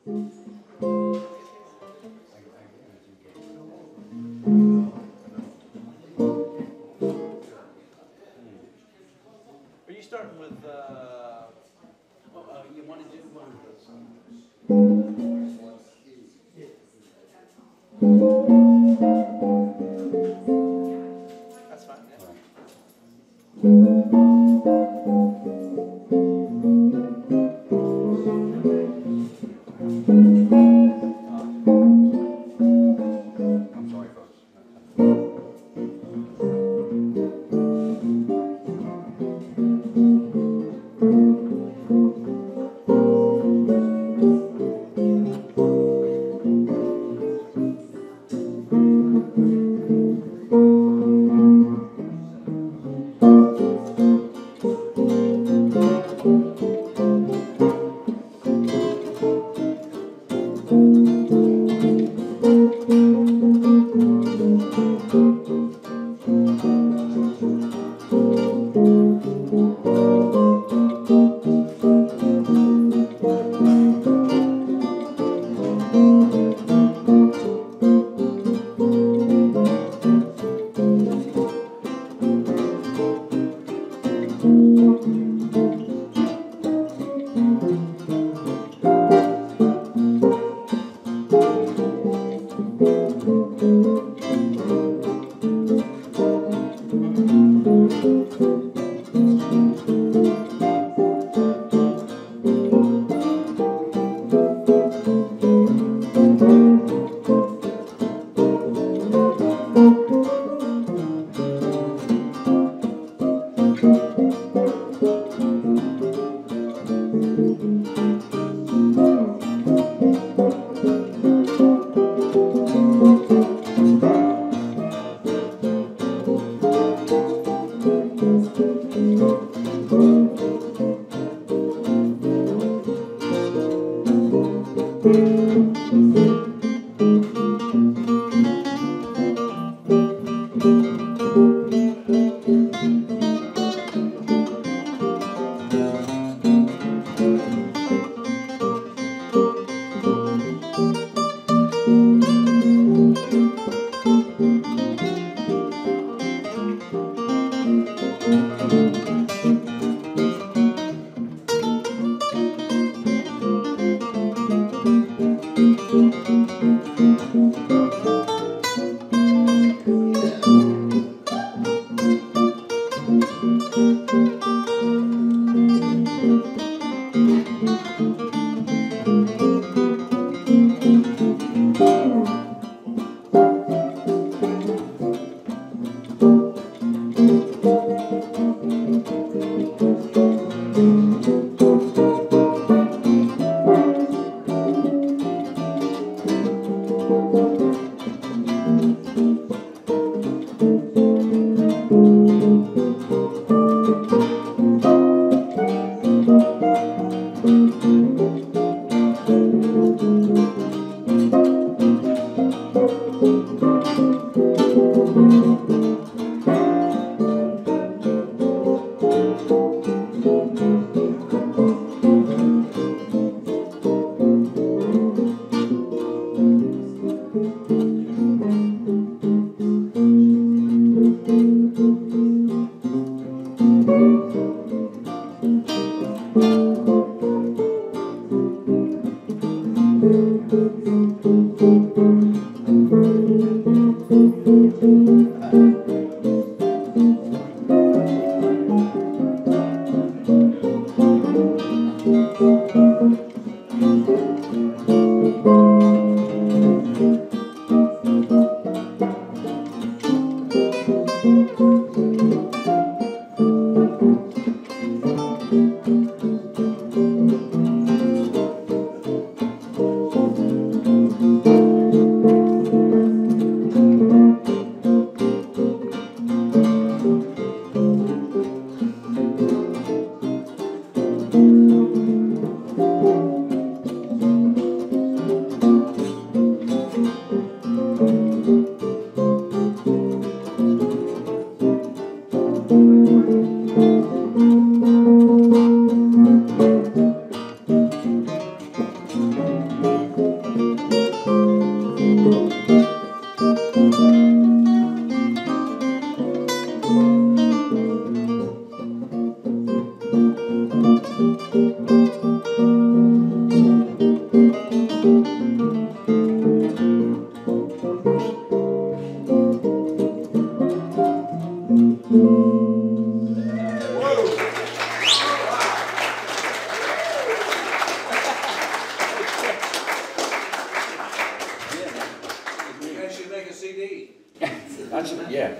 Are you starting with you want to do one of those songs? That's fine, yeah. I'm sorry, folks.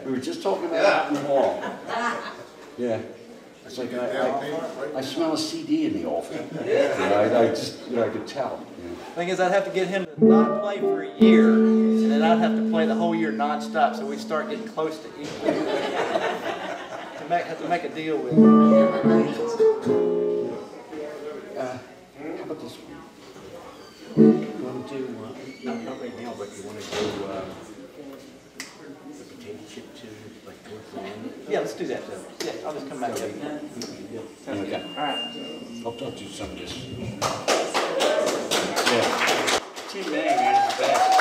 We were just talking about that in the hall. Yeah. It's like I smell a CD in the office. I just, I could tell. The thing is, I'd have to get him to not play for a year, and then I'd have to play the whole year nonstop, so we'd start getting close to equal. Have to make a deal with him. How about this one? You want to do, not right now, but you want to do the potato chip too, like towards the end? Yeah, let's do that though. Yeah, I'll just come back. Sounds good. All right. I'll talk to you some of this. Yeah. Team Bang, man, is the best.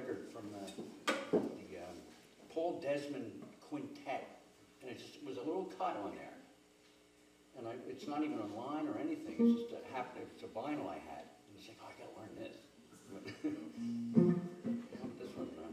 record from the Paul Desmond Quintet, and it was a little cut on there. And it's not even online or anything, it's just happened, it's a vinyl I had. And it's like, oh, I gotta learn this. This one,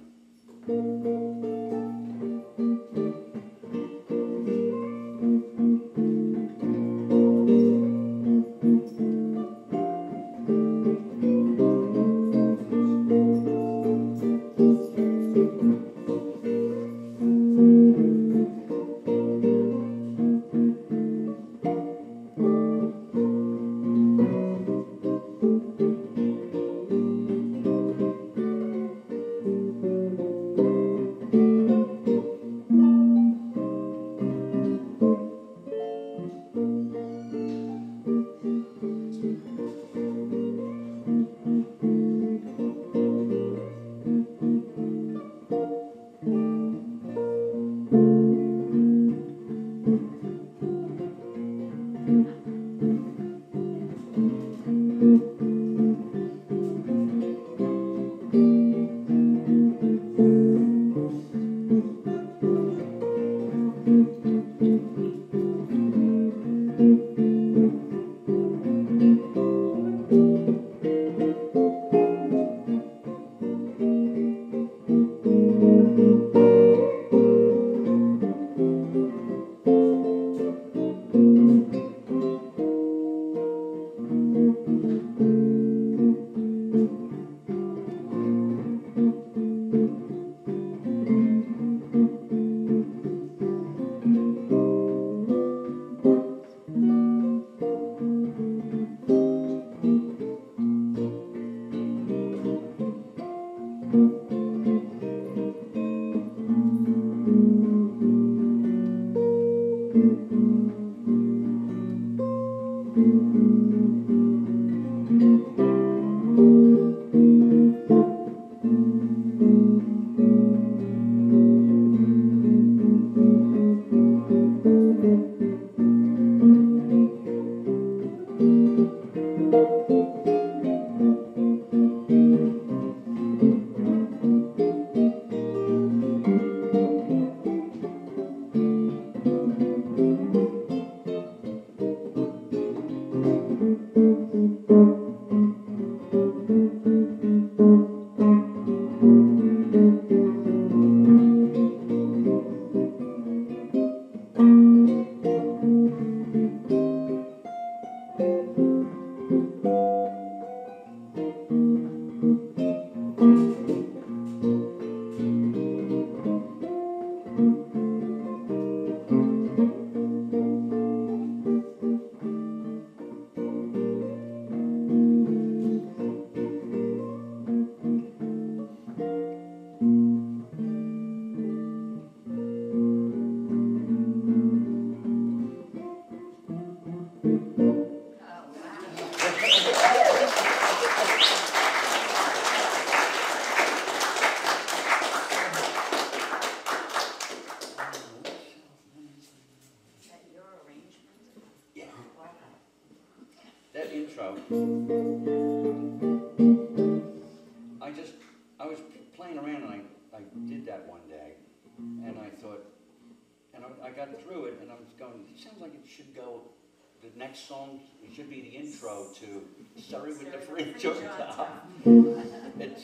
the next song should be the intro to "Sorry with the Fringe on Top."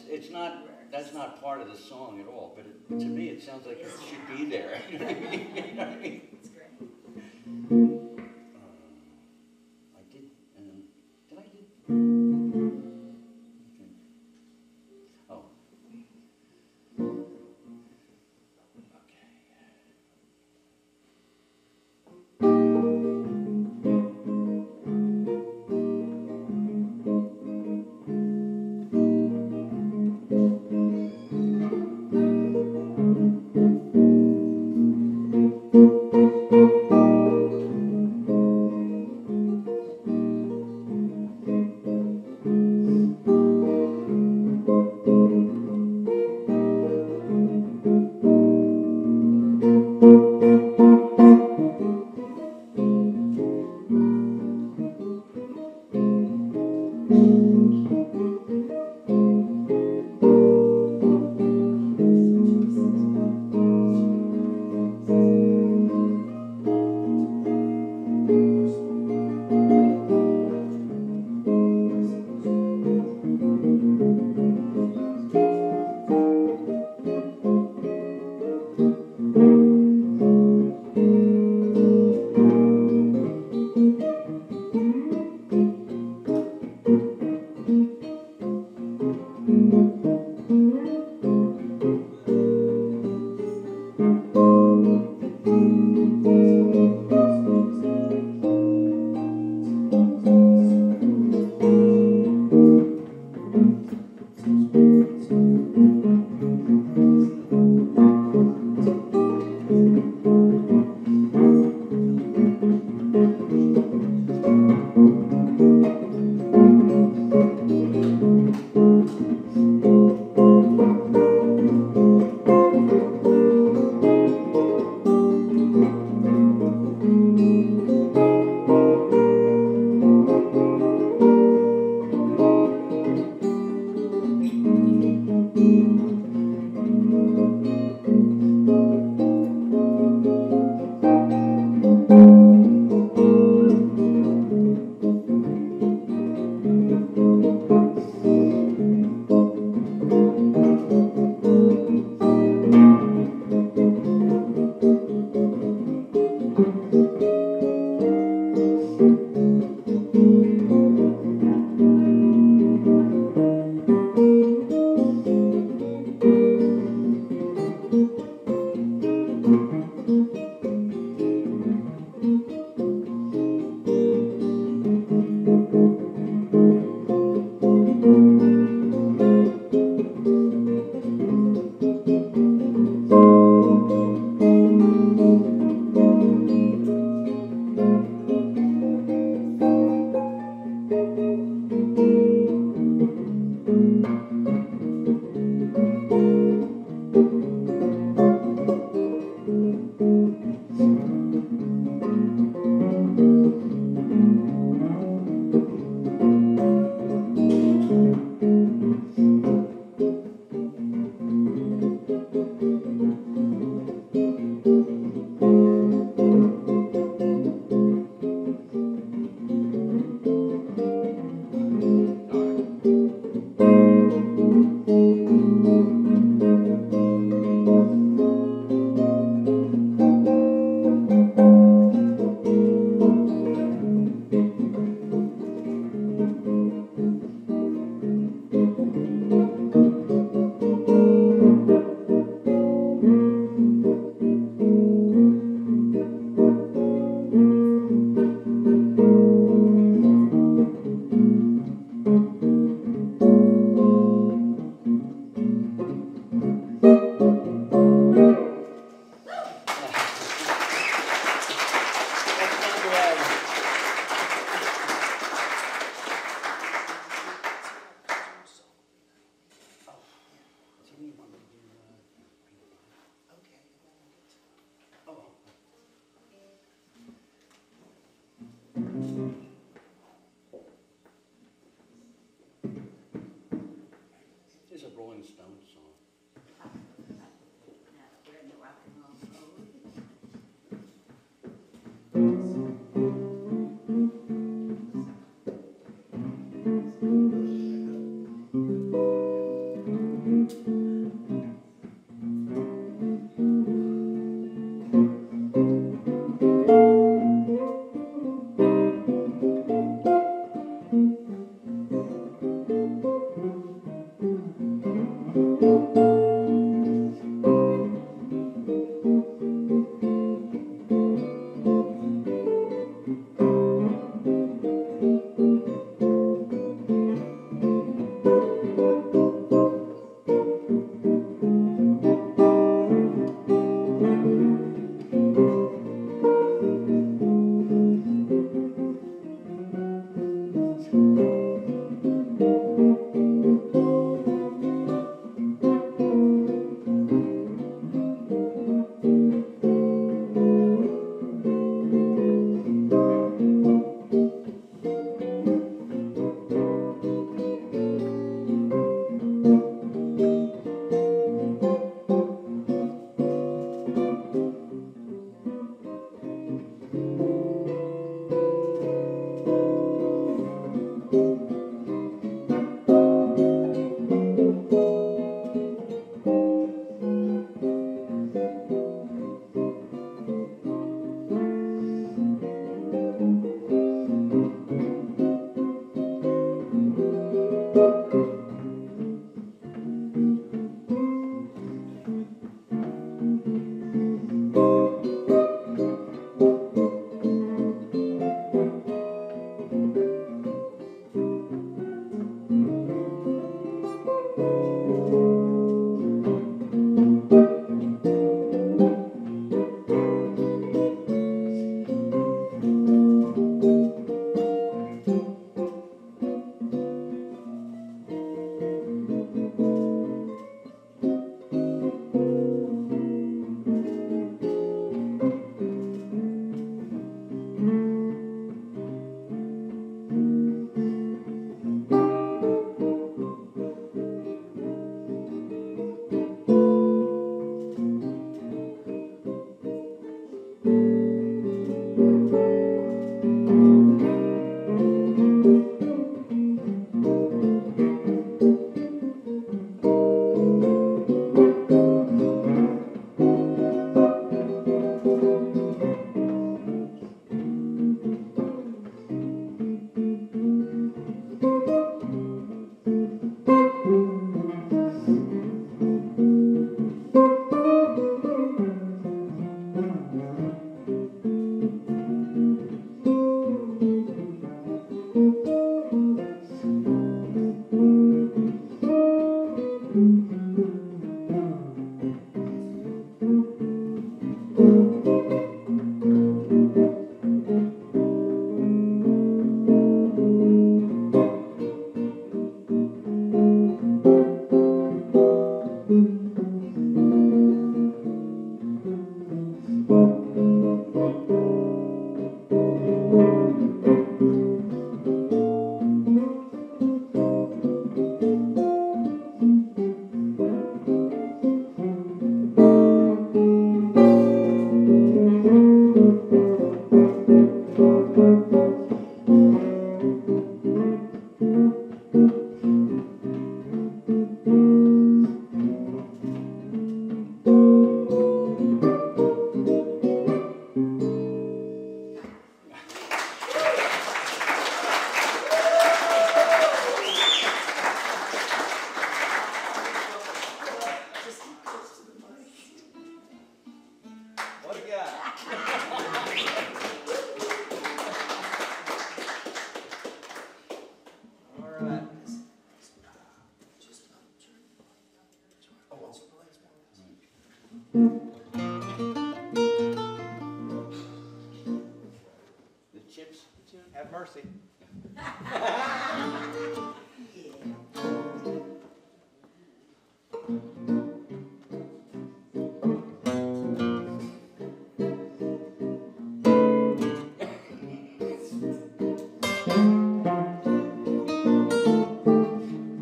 It's not, that's not part of the song at all, but it, to me it sounds like it should be there. You know what I mean? You know what I mean? It's great. Rolling Stones song. We're in the rock and roll mode.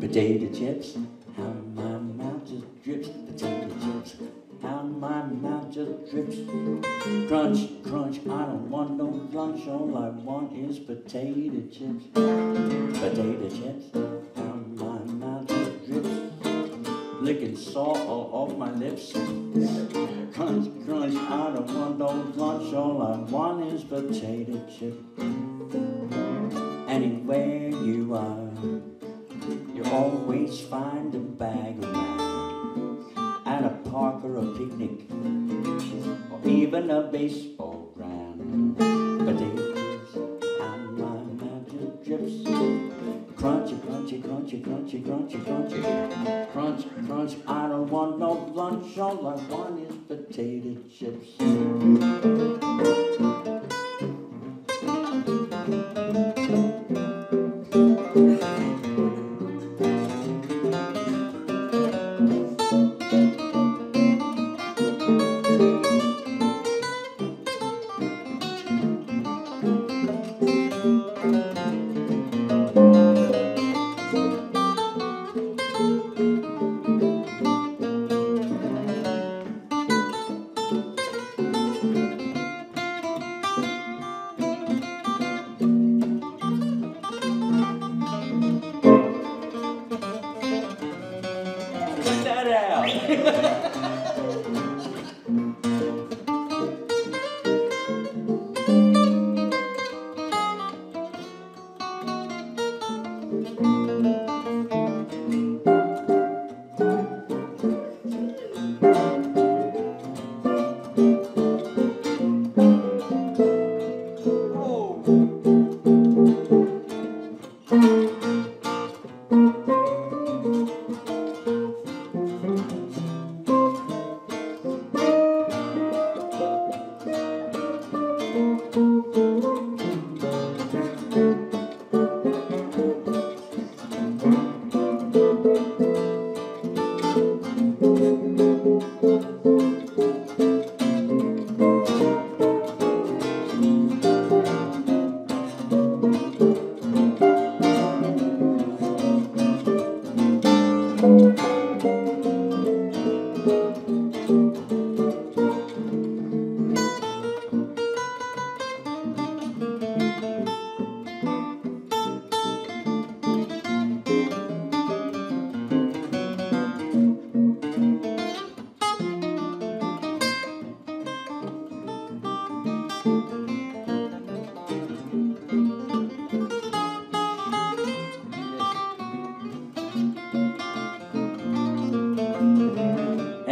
Potato chips, how much? chips. Crunch, crunch, I don't want no lunch. All I want is potato chips. Potato chips down my mouth it drips, licking salt all off my lips. Crunch, crunch, I don't want no lunch. All I want is potato chips. Anywhere you are, you always find a bag of mine at a park or a picnic, or even a baseball ground. Potatoes on my mountain drips. Crunchy, crunchy, crunchy, crunchy, crunchy, crunchy. Crunch, crunch, I don't want no lunch. All I want is potato chips.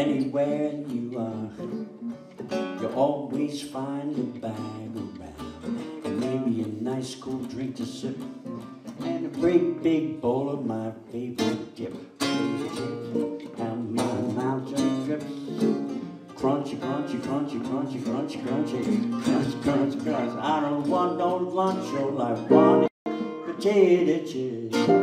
Anywhere you are, you always find a bag around, and maybe a nice cool drink to sip, and a great big bowl of my favorite dip. And my mountain drips, crunchy, crunchy, crunchy, crunchy, crunchy, crunchy, crunch, crunch, crunch. I don't want no lunch, all I want is potato chips.